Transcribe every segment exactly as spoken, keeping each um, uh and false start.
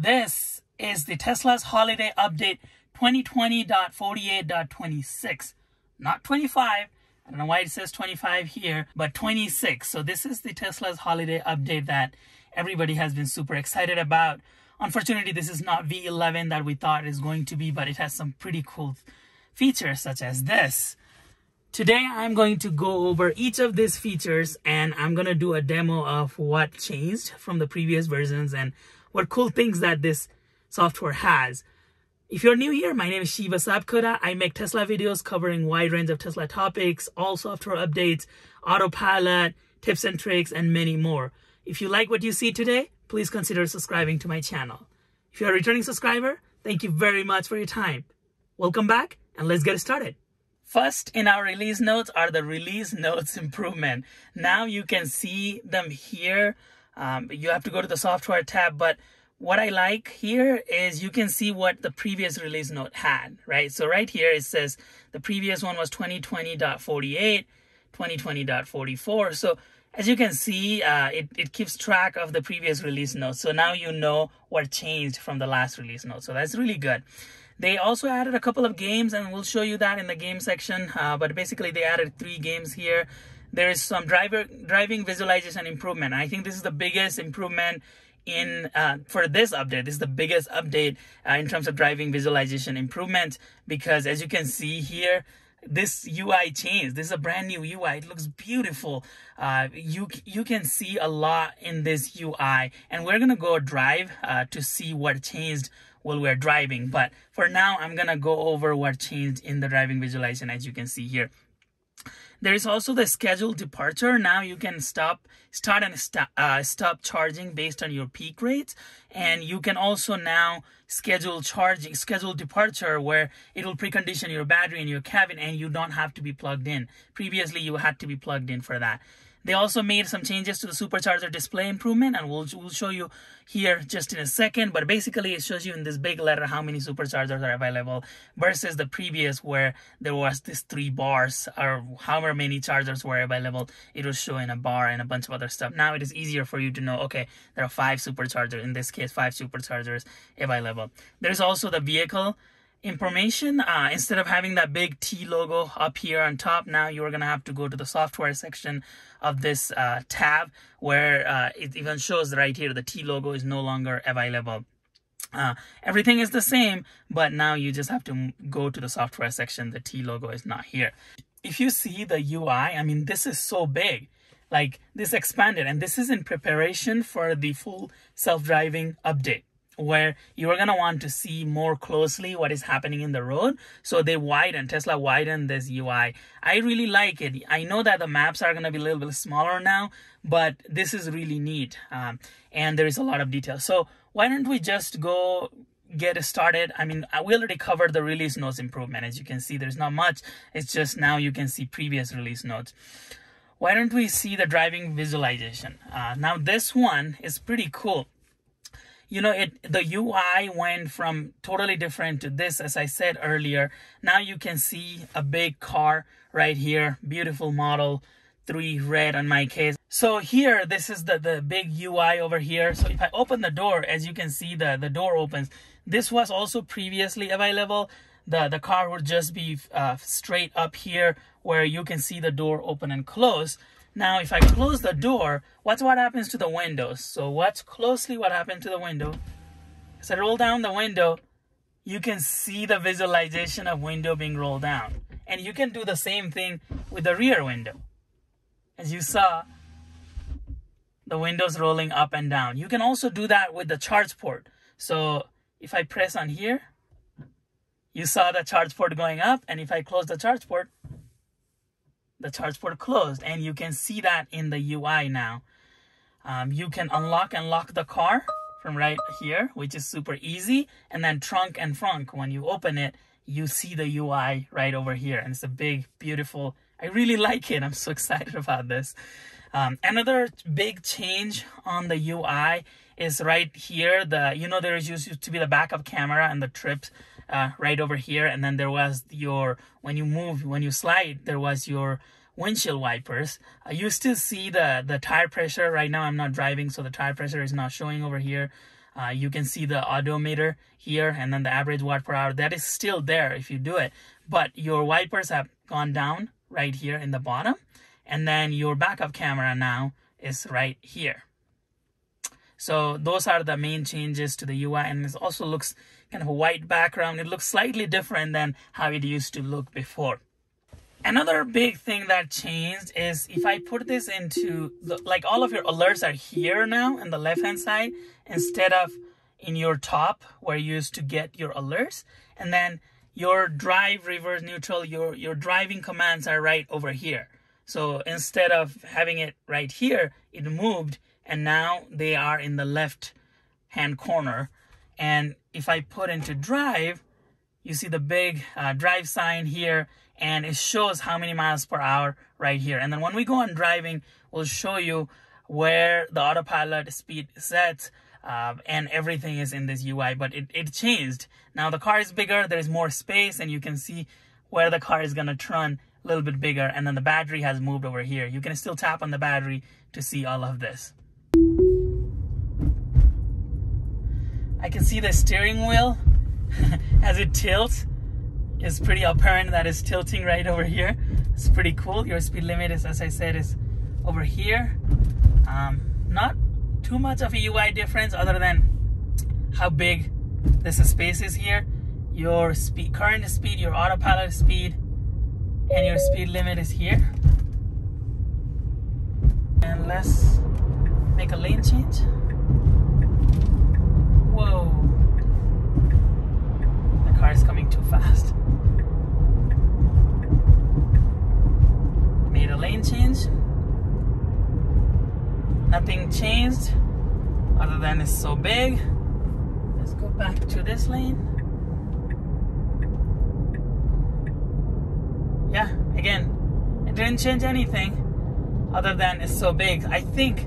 This is the Tesla's holiday update twenty twenty point forty-eight point twenty-six. Not twenty-five. I don't know why it says twenty-five here, but twenty-six. So this is the Tesla's holiday update that everybody has been super excited about. Unfortunately, this is not V eleven that we thought it is going to be, but it has some pretty cool features such as this. Today, I'm going to go over each of these features, and I'm going to do a demo of what changed from the previous versions and what cool things that this software has. If you're new here, my name is Shiva Sapkota. I make Tesla videos covering a wide range of Tesla topics, all software updates, autopilot, tips and tricks, and many more. If you like what you see today, please consider subscribing to my channel. If you're a returning subscriber, thank you very much for your time. Welcome back, and let's get started. First in our release notes are the release notes improvement. Now you can see them here. Um, you have to go to the software tab, but what I like here is you can see what the previous release note had, right? So right here it says the previous one was twenty twenty point forty-eight, twenty twenty point forty-four. So as you can see, uh, it, it keeps track of the previous release notes. So now you know what changed from the last release note. So that's really good. They also added a couple of games, and we'll show you that in the game section. Uh, but basically, they added three games here. There is some driver driving visualization improvement. I think this is the biggest improvement in uh, for this update. This is the biggest update uh, in terms of driving visualization improvement, because as you can see here, this U I changed. This is a brand new U I. It looks beautiful. Uh, you you can see a lot in this U I, and we're gonna go drive uh, to see what changed while we're driving. But for now, I'm gonna go over what changed in the driving visualization, as you can see here. There is also the scheduled departure. Now you can stop, start and st uh, stop charging based on your peak rates, and you can also now schedule charging, schedule departure, where it will precondition your battery in your cabin, and you don't have to be plugged in. Previously, you had to be plugged in for that. They also made some changes to the supercharger display improvement, and we'll we'll show you here just in a second. But basically, it shows you in this big letter how many superchargers are available versus the previous where there was this three bars or however many chargers were available. It will show in a bar and a bunch of other stuff. Now it is easier for you to know, okay, there are five superchargers. In this case, five superchargers available. There's also the vehicle information. Uh, instead of having that big T logo up here on top, now you're gonna have to go to the software section of this uh, tab, where uh, it even shows right here the T logo is no longer available. Uh, everything is the same, but now you just have to go to the software section. The T logo is not here. If you see the U I, I mean, this is so big. Like, this expanded, and this is in preparation for the full self-driving update, where you're going to want to see more closely what is happening in the road. So they widen, Tesla widened this U I. I really like it. I know that the maps are going to be a little bit smaller now, but this is really neat. Um, and there is a lot of detail. So why don't we just go get started? I mean, we already covered the release notes improvement. As you can see, there's not much. It's just now you can see previous release notes. Why don't we see the driving visualization? Uh, now this one is pretty cool. You know, it the U I went from totally different to this, as I said earlier. Now you can see a big car right here, beautiful Model three red on my case. So here, this is the, the big U I over here. So if I open the door, as you can see, the, the door opens. This was also previously available. The, the car would just be uh, straight up here, where you can see the door open and close. Now, if I close the door, what's what happens to the windows? So watch closely what happened to the window. As I roll down the window, you can see the visualization of window being rolled down. And you can do the same thing with the rear window. As you saw, the windows rolling up and down. You can also do that with the charge port. So if I press on here, you saw the charge port going up. And if I close the charge port, the charge port closed, and you can see that in the U I now. Um, you can unlock and lock the car from right here, which is super easy. And then trunk and frunk, when you open it, you see the U I right over here. And it's a big, beautiful, I really like it. I'm so excited about this. Um, another big change on the U I is right here. The you know, there is used to be the backup camera and the trips uh, right over here, and then there was your when you move, when you slide, there was your windshield wipers. Uh, you still see the the tire pressure. Right now, I'm not driving, so the tire pressure is not showing over here. Uh, you can see the odometer here and then the average watt per hour. That is still there if you do it. But your wipers have gone down right here in the bottom. And then your backup camera now is right here. So those are the main changes to the U I. And this also looks kind of a white background. It looks slightly different than how it used to look before. Another big thing that changed is if I put this into, the, like all of your alerts are here now on the left-hand side instead of in your top where you used to get your alerts. And then your drive, reverse, neutral, your, your driving commands are right over here. So instead of having it right here, it moved and now they are in the left-hand corner. And if I put into drive, you see the big uh, drive sign here, and it shows how many miles per hour right here. And then when we go on driving, we'll show you where the autopilot speed sets uh, and everything is in this U I, but it, it changed. Now the car is bigger, there's more space, and you can see where the car is gonna turn a little bit bigger, and then the battery has moved over here. You can still tap on the battery to see all of this. I can see the steering wheel as it tilts. It's pretty apparent that it's tilting right over here. It's pretty cool. Your speed limit is, as I said, is over here. Um, not too much of a U I difference other than how big this space is here. Your speed, current speed, your autopilot speed, and your speed limit is here. And let's make a lane change. Whoa. The car is coming too fast. Made a lane change. Nothing changed other than it's so big. Let's go back to this lane. Yeah, again, it didn't change anything other than it's so big. I think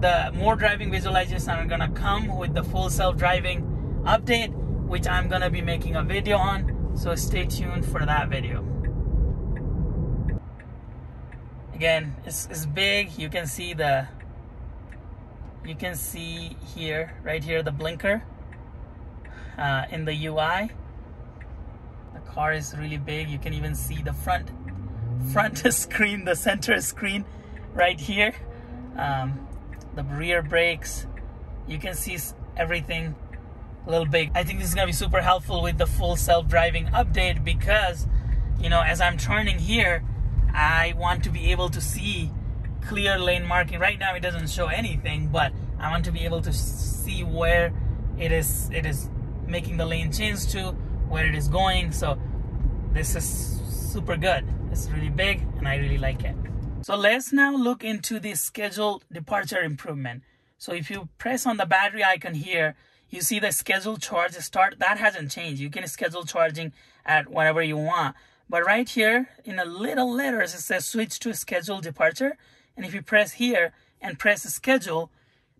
the more driving visualizations are gonna come with the full self-driving update, which I'm gonna be making a video on, so stay tuned for that video. Again, it's, it's big. You can see the, you can see here, right here, the blinker uh, in the U I. The car is really big. You can even see the front, front screen, the center screen right here. Um, the rear brakes, you can see everything a little big. I think this is gonna be super helpful with the full self-driving update because, you know, as I'm turning here, I want to be able to see clear lane marking. Right now it doesn't show anything, but I want to be able to see where it is, it is making the lane change to, where it is going. So this is super good. It's really big and I really like it. So let's now look into the scheduled departure improvement. So if you press on the battery icon here, you see the scheduled charge start. That hasn't changed. You can schedule charging at whatever you want. But right here in a little letters, it says switch to scheduled departure. And if you press here and press schedule,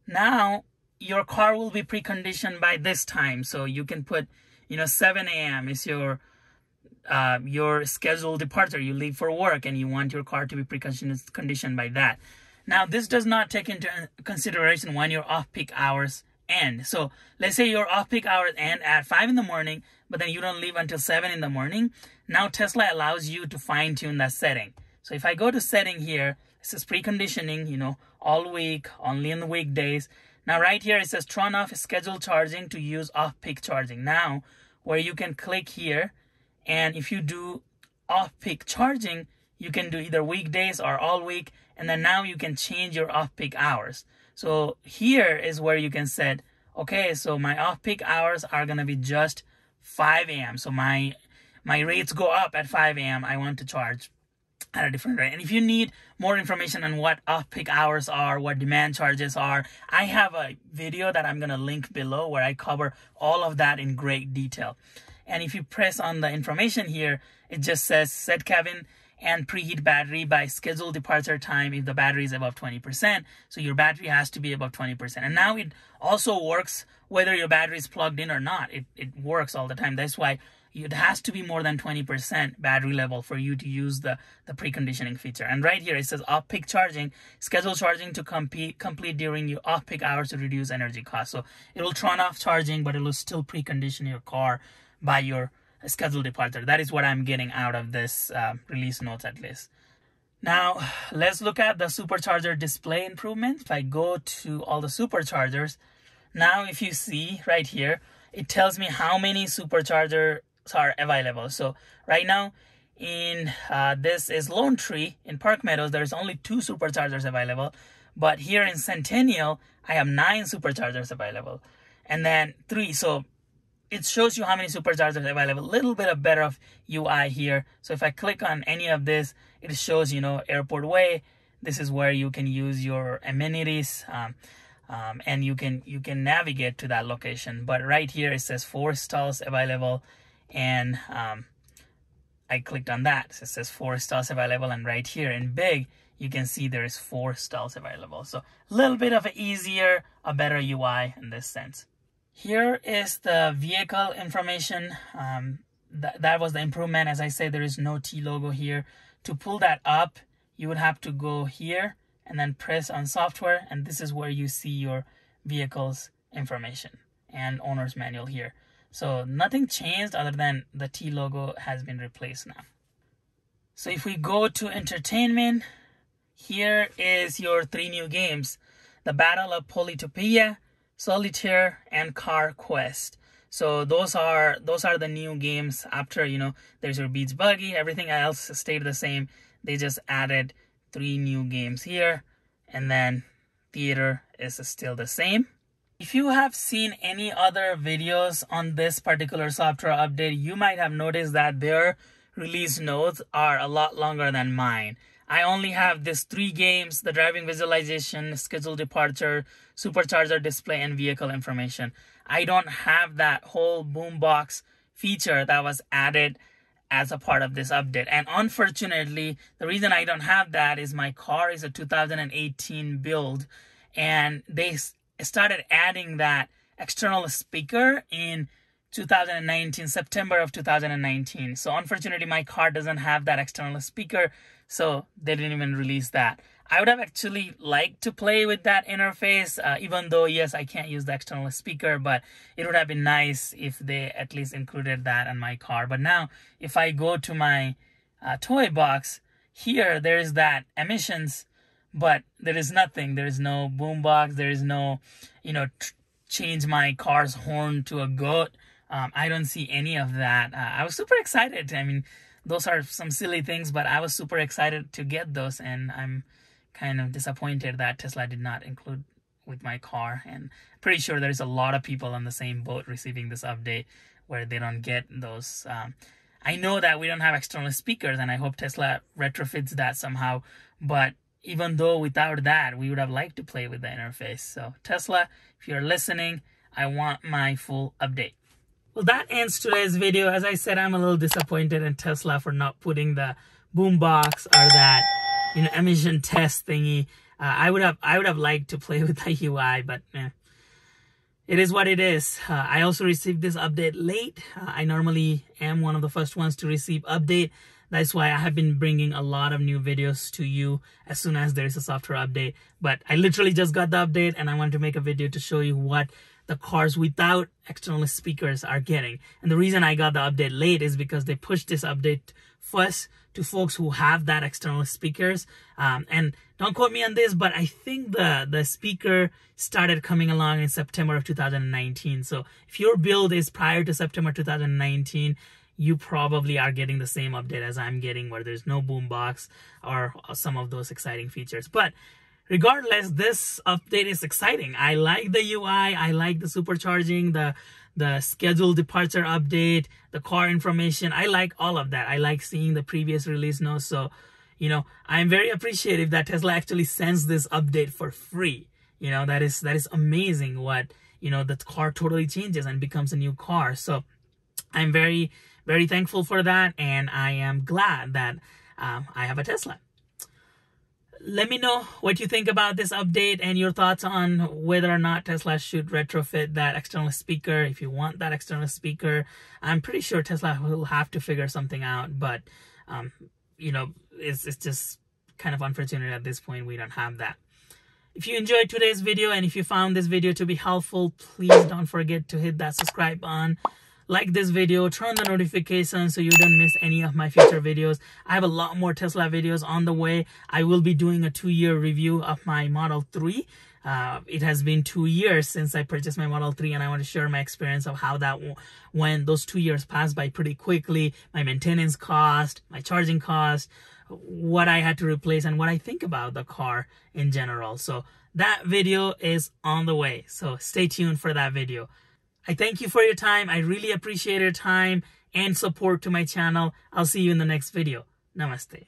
now your car will be preconditioned by this time. So you can put, you know, seven A M is your Uh, your scheduled departure. You leave for work and you want your car to be preconditioned by that. Now this does not take into consideration when your off-peak hours end. So let's say your off-peak hours end at five in the morning, but then you don't leave until seven in the morning. Now Tesla allows you to fine-tune that setting. So if I go to setting here, it says preconditioning, you know, all week, only in the weekdays. Now right here it says turn off scheduled charging to use off-peak charging. Now where you can click here, and if you do off-peak charging, you can do either weekdays or all week. And then now you can change your off-peak hours. So here is where you can set, okay, so my off-peak hours are going to be just five A M So my my rates go up at five A M I want to charge at a different rate. And if you need more information on what off-peak hours are, what demand charges are, I have a video that I'm going to link below where I cover all of that in great detail. And if you press on the information here, it just says set cabin and preheat battery by scheduled departure time if the battery is above twenty percent. So your battery has to be above twenty percent. And now it also works whether your battery is plugged in or not. It, it works all the time. That's why it has to be more than twenty percent battery level for you to use the, the preconditioning feature. And right here it says off-peak charging. Schedule charging to compete, complete during your off-peak hours to reduce energy costs. So it will turn off charging, but it will still precondition your car by your scheduled departure. That is what I'm getting out of this uh, release notes at least. Now, let's look at the supercharger display improvements. If I go to all the superchargers, now if you see right here, it tells me how many supercharger are available. So right now in uh, this is Lone Tree in Park Meadows, there's only two superchargers available, but here in Centennial I have nine superchargers available and then three. So it shows you how many superchargers are available. A little bit of better of U I here. So if I click on any of this, it shows, you know, Airport Way. This is where you can use your amenities um, um, and you can you can navigate to that location. But right here it says four stalls available, and um, I clicked on that. So it says four stalls available, and right here in big you can see there is four stalls available. So a little bit of an easier, a better U I in this sense. Here is the vehicle information. Um, th that was the improvement. As I said, there is no T logo here. To pull that up, you would have to go here and then press on software. And this is where you see your vehicle's information and owner's manual here. So nothing changed other than the T logo has been replaced now. So if we go to entertainment, here is your three new games. The Battle of Polytopia, Solitaire, and Car Quest. So those are those are the new games. After, you know, there's your Beach Buggy, everything else stayed the same. They just added three new games here, and then theater is still the same. If you have seen any other videos on this particular software update, you might have noticed that their release notes are a lot longer than mine. I only have these three games: the driving visualization, scheduled departure, supercharger display, and vehicle information. I don't have that whole boombox feature that was added as a part of this update. And unfortunately, the reason I don't have that is my car is a two thousand eighteen build, and they started adding that external speaker in two thousand nineteen, September of two thousand nineteen. So unfortunately, my car doesn't have that external speaker, so they didn't even release that. I would have actually liked to play with that interface, uh, even though, yes, I can't use the external speaker, but it would have been nice if they at least included that on my car. But now, if I go to my uh, toy box, here there is that emissions, but there is nothing. There is no boombox. There is no, you know, tr change my car's horn to a goat. Um, I don't see any of that. Uh, I was super excited. I mean, those are some silly things, but I was super excited to get those, and I'm kind of disappointed that Tesla did not include with my car. And pretty sure there's a lot of people on the same boat receiving this update where they don't get those. Um, I know that we don't have external speakers, and I hope Tesla retrofits that somehow, but even though without that, we would have liked to play with the interface. So Tesla, if you're listening, I want my full update. Well, that ends today's video. As I said, I'm a little disappointed in Tesla for not putting the boombox or that, you know, emission test thingy. Uh, I would have, I would have liked to play with the U I, but eh, it is what it is. Uh, I also received this update late. Uh, I normally am one of the first ones to receive update. That's why I have been bringing a lot of new videos to you as soon as there is a software update. But I literally just got the update, and I wanted to make a video to show you what the cars without external speakers are getting. And the reason I got the update late is because they pushed this update first to folks who have that external speakers. Um, and don't quote me on this, but I think the, the speaker started coming along in September of two thousand nineteen. So if your build is prior to September two thousand nineteen, you probably are getting the same update as I'm getting, where there's no boombox or some of those exciting features. But regardless, this update is exciting. I like the U I. I like the supercharging, the the scheduled departure update, the car information. I like all of that. I like seeing the previous release notes. So, you know, I'm very appreciative that Tesla actually sends this update for free. You know, that is that is amazing what, you know, the car totally changes and becomes a new car. So I'm very, very thankful for that. And I am glad that um, I have a Tesla. Let me know what you think about this update and your thoughts on whether or not Tesla should retrofit that external speaker. If you want that external speaker, I'm pretty sure Tesla will have to figure something out. But, um, you know, it's, it's just kind of unfortunate at this point we don't have that. If you enjoyed today's video and if you found this video to be helpful, please don't forget to hit that subscribe button. Like this video, turn the notifications so you don't miss any of my future videos. I have a lot more Tesla videos on the way. I will be doing a two-year review of my Model three. Uh, it has been two years since I purchased my Model three, and I want to share my experience of how that when those two years passed by pretty quickly, my maintenance cost, my charging cost, what I had to replace, and what I think about the car in general. So that video is on the way. So stay tuned for that video. I thank you for your time. I really appreciate your time and support to my channel. I'll see you in the next video. Namaste.